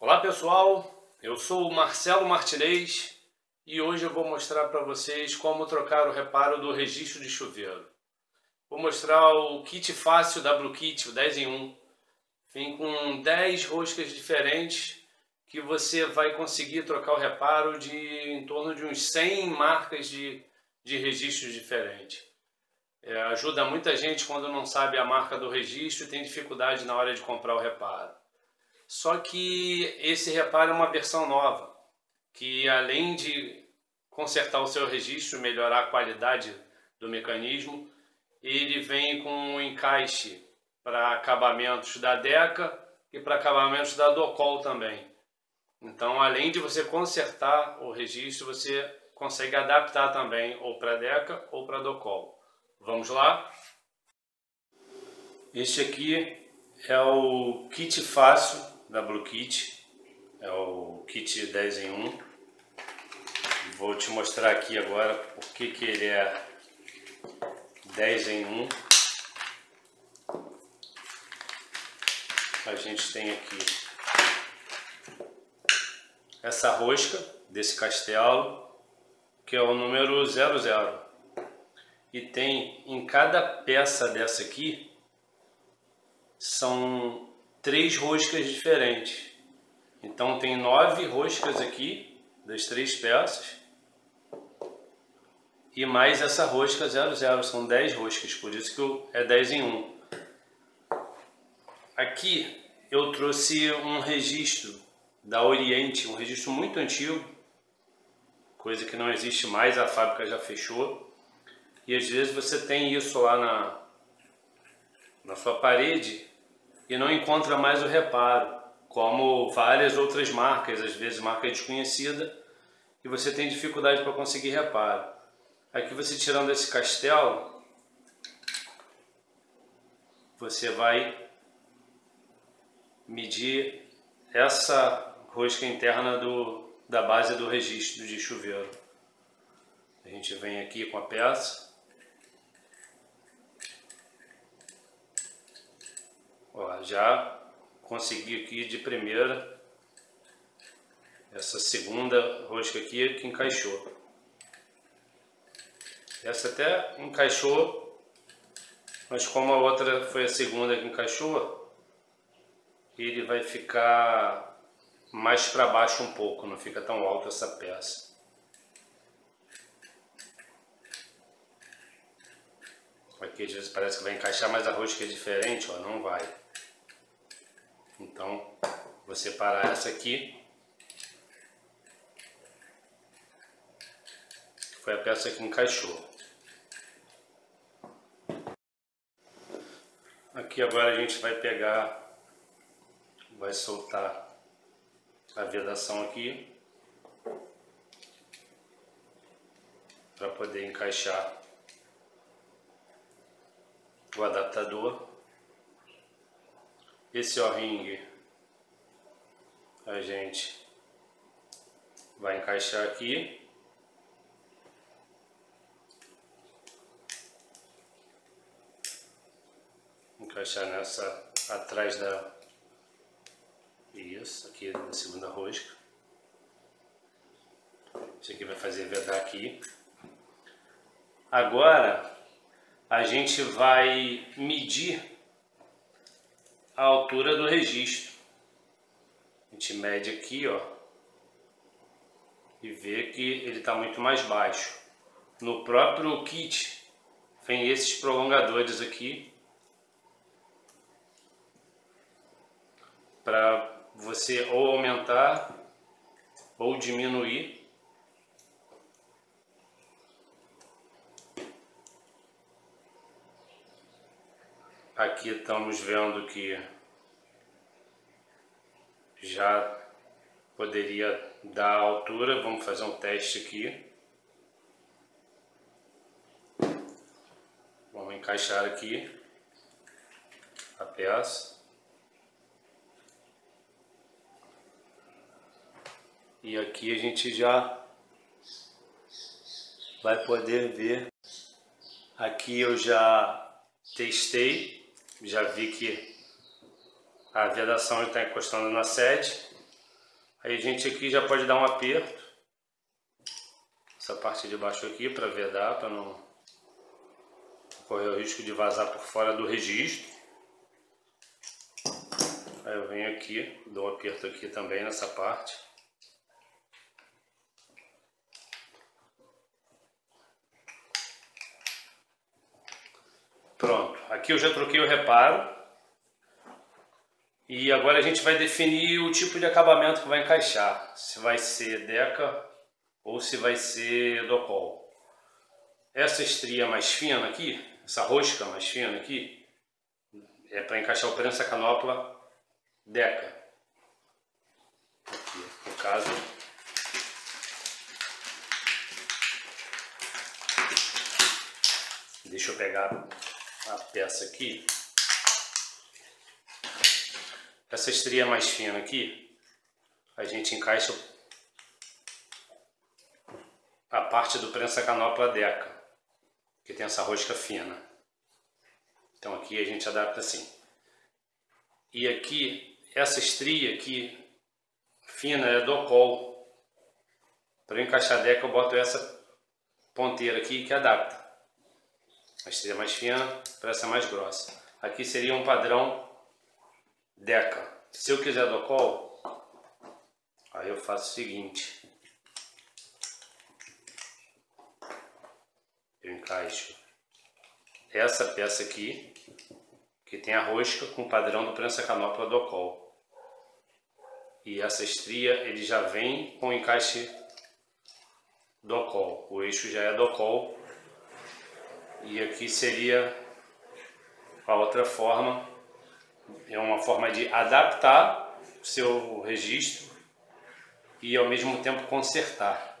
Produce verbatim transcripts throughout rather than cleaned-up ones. Olá pessoal, eu sou o Marcelo Martinez e hoje eu vou mostrar para vocês como trocar o reparo do registro de chuveiro. Vou mostrar o kit fácil da BluKit, o dez em um. Vem com dez roscas diferentes que você vai conseguir trocar o reparo de em torno de uns cem marcas de, de registro diferentes. É, ajuda muita gente quando não sabe a marca do registro e tem dificuldade na hora de comprar o reparo. Só que esse reparo é uma versão nova, que além de consertar o seu registro, melhorar a qualidade do mecanismo, ele vem com um encaixe para acabamentos da DECA e para acabamentos da DOCOL também. Então, além de você consertar o registro, você consegue adaptar também ou para DECA ou para DOCOL. Vamos lá? Este aqui é o kit fácil da BluKit, é o kit dez em um. Vou te mostrar aqui agora por que que ele é dez em um. A gente tem aqui essa rosca desse castelo, que é o número zero zero, e tem em cada peça dessa aqui são três roscas diferentes. Então tem nove roscas aqui das três peças e mais essa rosca zero zero, são dez roscas, por isso que é dez em um. Aqui eu trouxe um registro da Oriente, um registro muito antigo, coisa que não existe mais, a fábrica já fechou, e às vezes você tem isso lá na, na sua parede e não encontra mais o reparo, como várias outras marcas, às vezes marca desconhecida, e você tem dificuldade para conseguir reparo. Aqui você, tirando esse castelo, você vai medir essa rosca interna do, da base do registro de chuveiro. A gente vem aqui com a peça. Ó, já consegui aqui de primeira essa segunda rosca aqui que encaixou. Essa até encaixou, mas como a outra foi a segunda que encaixou, ele vai ficar mais para baixo um pouco, não fica tão alto essa peça. Aqui às vezes parece que vai encaixar, mas a rosca é diferente, ó, não vai. Então, vou separar essa aqui, foi a peça que encaixou. Aqui agora a gente vai pegar, vai soltar a vedação aqui, para poder encaixar o adaptador. Esse o-ring a gente vai encaixar aqui, encaixar nessa atrás da, isso aqui na segunda rosca. Isso aqui vai fazer vedar aqui. Agora a gente vai medir a altura do registro. A gente mede aqui, ó, e vê que ele está muito mais baixo. No próprio kit vem esses prolongadores aqui para você ou aumentar ou diminuir. Aqui estamos vendo que já poderia dar a altura. Vamos fazer um teste aqui. Vamos encaixar aqui a peça. E aqui a gente já vai poder ver. Aqui eu já testei. Já vi que a vedação está encostando na sede, Aí a gente aqui já pode dar um aperto, essa parte de baixo aqui, para vedar, para não correr o risco de vazar por fora do registro. Aí eu venho aqui, dou um aperto aqui também nessa parte. Pronto, aqui eu já troquei o reparo. E agora a gente vai definir o tipo de acabamento que vai encaixar, se vai ser DECA ou se vai ser DOCOL. Essa estria mais fina aqui, essa rosca mais fina aqui, é para encaixar o prensa canopla DECA. Aqui, no caso, deixa eu pegar a peça aqui. Essa estria mais fina aqui, a gente encaixa a parte do prensa canopla DECA, que tem essa rosca fina. Então aqui a gente adapta assim. E aqui, essa estria aqui, fina, é DOCOL. Para eu encaixar a DECA eu boto essa ponteira aqui que adapta. A estria mais fina para essa mais grossa. Aqui seria um padrão DECA. Se eu quiser DOCOL, aí eu faço o seguinte: eu encaixo essa peça aqui, que tem a rosca com o padrão do prensa canopla DOCOL, e essa estria ele já vem com o encaixe DOCOL. O eixo já é DOCOL. E aqui seria a outra forma. É uma forma de adaptar o seu registro e ao mesmo tempo consertar.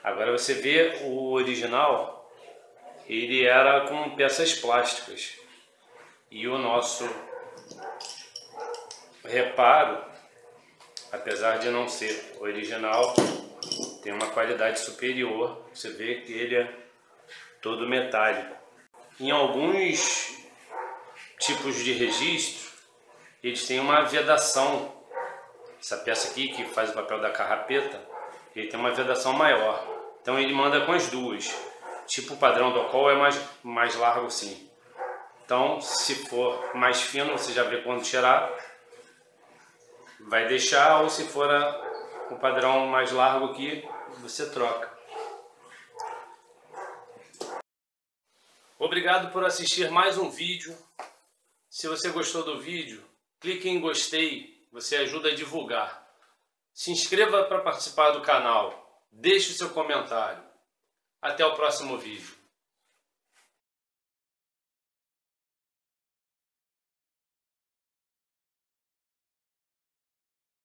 Agora você vê o original, ele era com peças plásticas. E o nosso reparo, apesar de não ser original, tem uma qualidade superior. Você vê que ele é todo metálico. Em alguns tipos de registro, eles têm uma vedação. Essa peça aqui, que faz o papel da carrapeta, ele tem uma vedação maior. Então ele manda com as duas. Tipo, o padrão DOCOL é mais, mais largo assim. Então, se for mais fino, você já vê quando tirar, vai deixar, ou se for a, o padrão mais largo aqui, você troca. Obrigado por assistir mais um vídeo. Se você gostou do vídeo, clique em gostei, você ajuda a divulgar. Se inscreva para participar do canal, deixe o seu comentário. Até o próximo vídeo.